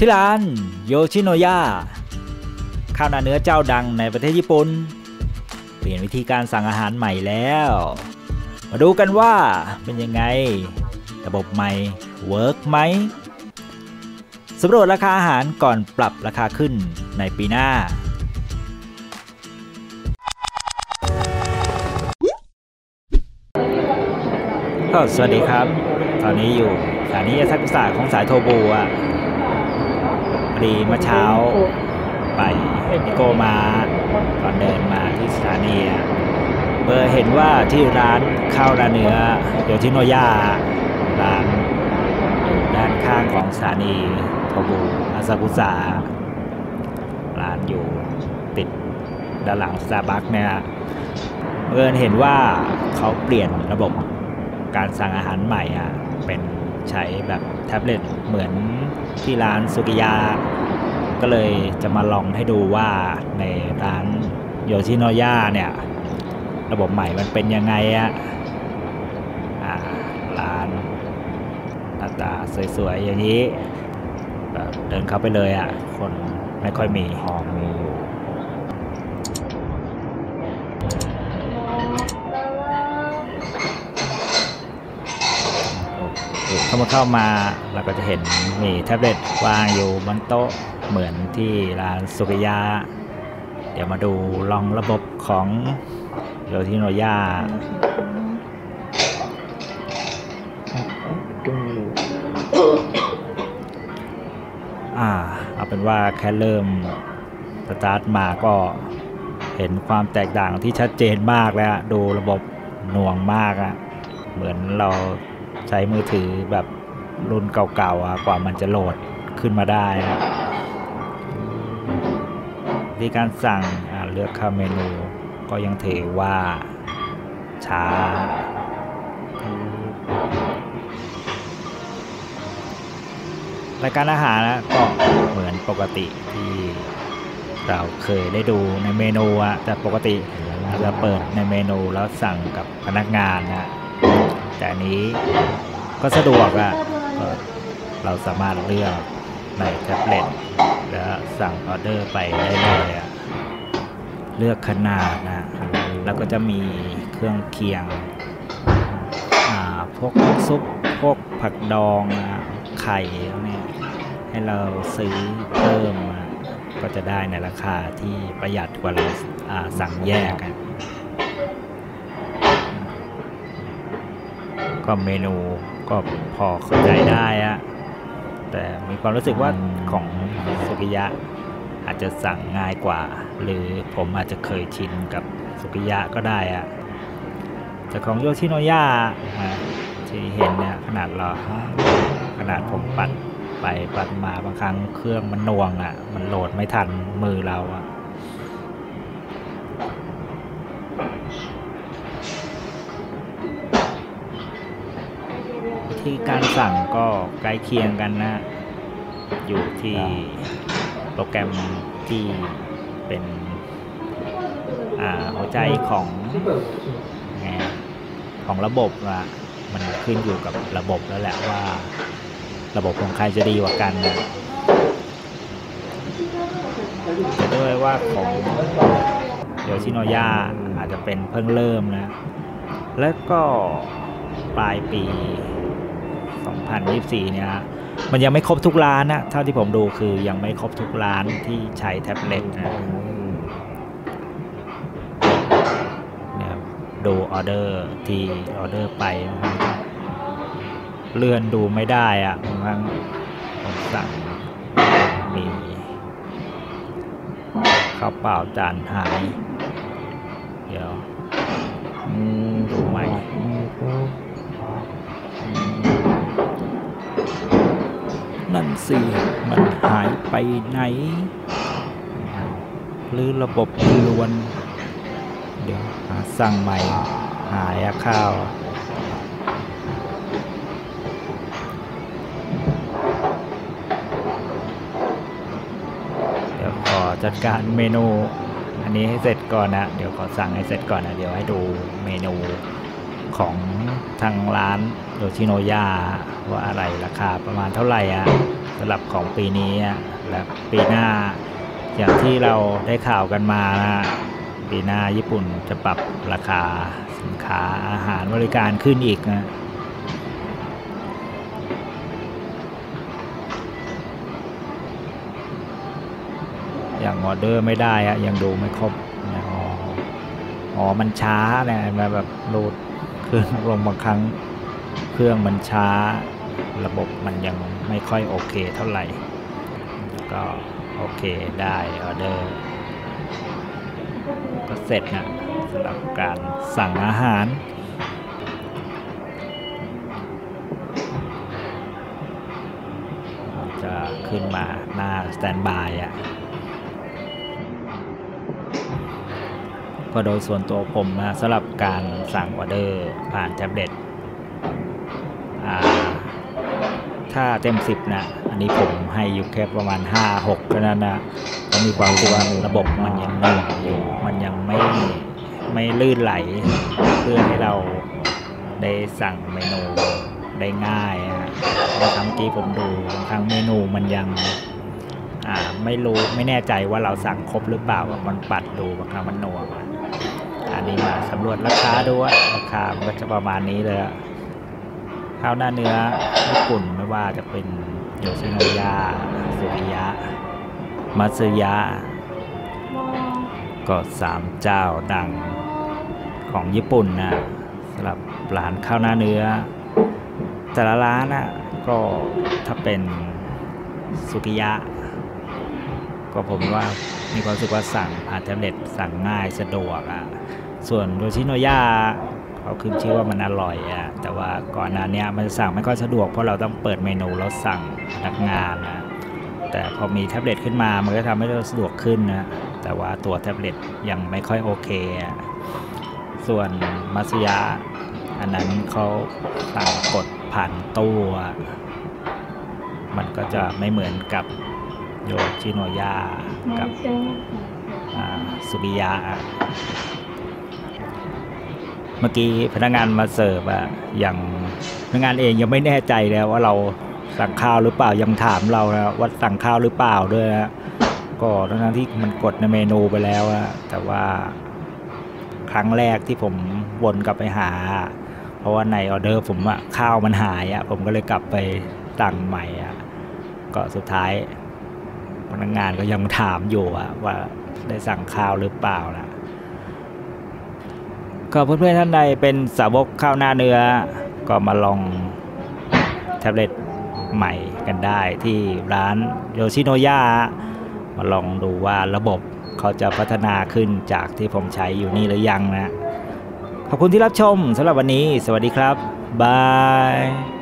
ที่ร้านโยชิโนยะข้าวหน้าเนื้อเจ้าดังในประเทศญี่ปุ่นเปลี่ยนวิธีการสั่งอาหารใหม่แล้วมาดูกันว่าเป็นยังไงระบบใหม่เวิร์กไหมสำรวจราคาอาหารก่อนปรับราคาขึ้นในปีหน้าก็สวัสดีครับตอนนี้อยู่สถานียาซากุสะของสายโทบูอ่ะพอดีเมื่อเช้าไปนิโกมาตอนเดินมาที่สถานีเห็นว่าที่ร้านข้าวราเนื้อโยชิโนยะร้านด้านข้างของสถานีโทบูอาซากุสะร้านอยู่ติดด้านหลังสตาร์บัคเนี่ยเห็นว่าเขาเปลี่ยนระบบการสั่งอาหารใหม่เป็นใช้แบบแท็บเล็ตเหมือนที่ร้านสุกิยะก็เลยจะมาลองให้ดูว่าในร้านโยชิโนยะเนี่ยระบบใหม่มันเป็นยังไงร้านหน้าตาสวยๆอย่างนี้เดินเข้าไปเลยคนไม่ค่อยมีหอมมีเข้ามาเราก็จะเห็นมีแท็บเล็ตวางอยู่บนโต๊ะเหมือนที่ร้านสุกิยะเดี๋ยวมาดูลองระบบของโยชิโนยะเอาเป็นว่าแค่เริ่มสตาร์ทมาก็เห็นความแตกต่างที่ชัดเจนมากแล้วดูระบบหน่วงมากเหมือนเราใช้มือถือแบบรุ่นเก่าๆกว่ามันจะโหลดขึ้นมาได้ที่การสั่งเลือกเข้าเมนูก็ยังถือว่าช้ารายการอาหารก็เหมือนปกติที่เราเคยได้ดูในเมนูแต่ปกติเราเปิดในเมนูแล้วสั่งกับพนักงานแต่อันนี้ก็สะดวกเราสามารถเลือกในแท็บเล็ตแล้วสั่งออเดอร์ไปได้เลยเลือกขนาดแล้วก็จะมีเครื่องเคียงพวกซุปพวกผักดองไข่เนี่ยให้เราซื้อเพิ่มก็จะได้ในราคาที่ประหยัดกว่าเราสั่งแยกก็เมนูก็พอเข้าใจได้แต่มีความรู้สึกว่าของสุกิยะอาจจะสั่งง่ายกว่าหรือผมอาจจะเคยชินกับสุกิยะก็ได้แต่ของโยชิโนยะที่เห็นเนี่ยขนาดผมปัดไปปัดมาบางครั้งเครื่องมันหน่วงมันโหลดไม่ทันมือเราที่การสั่งก็ใกล้เคียงกันอยู่ที่โปรแกรมที่เป็นหัวใจของระบบมันขึ้นอยู่กับระบบแล้วแหละว่าระบบของใครจะดีกว่ากันแต่ด้วยว่าของโยชิโนยะอาจจะเป็นเพิ่งเริ่มแล้วก็ปลายปี2024เนี่ยมันยังไม่ครบทุกร้านเท่าที่ผมดูคือยังไม่ครบทุกร้านที่ใช้แท็บเล็ตเนี่ยดูออเดอร์ไปเลื่อนดูไม่ได้บางครั้งผมสั่งมีข้าวเปล่าจานหายเดี๋ยวดูใหม่นั่นสิมันหายไปไหนหรือระบบล้วนเดี๋ยวสั่งใหม่หายข้าวเดี๋ยวขอจัดการเมนูอันนี้ให้เสร็จก่อนเดี๋ยวขอสั่งให้เสร็จก่อนเดี๋ยวให้ดูเมนู ของทางร้านโยชิโนย่าว่าอะไรราคาประมาณเท่าไหร่อ่ะสำหรับของปีนี้และปีหน้าอย่างที่เราได้ข่าวกันมานะปีหน้าญี่ปุ่นจะปรับราคาสินค้าอาหารบริการขึ้นอีกนะอย่างออเดอร์ไม่ได้อะยังดูไม่ครบอ๋อมันช้าเนี่ยแบบโหลดเครื่องลงบางครั้งเครื่องมันช้าระบบมันยังไม่ค่อยโอเคเท่าไหร่ก็โอเคได้ออเดอร์ก็เสร็จนะสำหรับการสั่งอาหารจะขึ้นมาหน้าสแตนด์บายอ่ะก็โดยส่วนตัวผมนะสำหรับการสั่งออเดอร์ผ่านแท็บเล็ตถ้าเต็ม10นะอันนี้ผมให้อยู่แค่ประมาณ 5-6 เท่านั้นนะก็มีความรู้สึกว่าระบบมันยังหนุ่มอยู่มันยังไม่ลื่นไหลเพื่อให้เราได้สั่งเมนูได้ง่ายนะบางครั้งที่ผมดูบางครั้งเมนูมันยังไม่รู้ไม่แน่ใจว่าเราสั่งครบหรือเปล่ามันปัดดูบางครั้งมันหน่วงอันนี้มาสำรวจราคาดูว่าราคามันก็จะประมาณนี้เลยข้าวหน้าเนื้อญี่ปุ่นไม่ว่าจะเป็นโยชิโนยะสุริยะมัตสึยะก็3เจ้าดังของญี่ปุ่นนะสำหรับร้านข้าวหน้าเนื้อแต่ละร้านนะก็ถ้าเป็นสุกิยะก็ผมว่ามีความรู้สึกว่าสั่งผ่านแท็บเล็ตสั่งง่ายสะดวกอ่ะส่วนโยชิโนย่าเขาขึ้นชื่อว่ามันอร่อยอ่ะแต่ว่าก่อนหน้านี้มันสั่งไม่ค่อยสะดวกเพราะเราต้องเปิดเมนูแล้วสั่งพนักงานนะแต่พอมีแท็บเล็ตขึ้นมามันก็ทำให้เราสะดวกขึ้นนะแต่ว่าตัวแท็บเล็ตยังไม่ค่อยโอเคอ่ะส่วนมัตสึยะอันนั้นเขาสั่งกดผ่านตู้มันก็จะไม่เหมือนกับโยชิโนย่ากับสุบิยะเมื่อกี้พนักงานมาเสิร์ฟอย่างพนักงานเองยังไม่แน่ใจแล้วว่าเราสั่งข้าวหรือเปล่ายังถามเรานะว่าสั่งข้าวหรือเปล่าด้วยนะก็ทั้งที่มันกดในเมนูไปแล้วแต่ว่าครั้งแรกที่ผมวนกลับไปหาเพราะว่าในออเดอร์ผมข้าวมันหายผมก็เลยกลับไปสั่งใหม่ก็สุดท้ายพนักงานก็ยังถามอยู่ว่าได้สั่งข้าวหรือเปล่าล่ะก็เพื่อนๆท่านใดเป็นสาวกข้าวหน้าเนื้อก็มาลองแท็บเล็ตใหม่กันได้ที่ร้านโยชิโนย่ามาลองดูว่าระบบเขาจะพัฒนาขึ้นจากที่ผมใช้อยู่นี่หรือยังนะขอบคุณที่รับชมสำหรับวันนี้สวัสดีครับบาย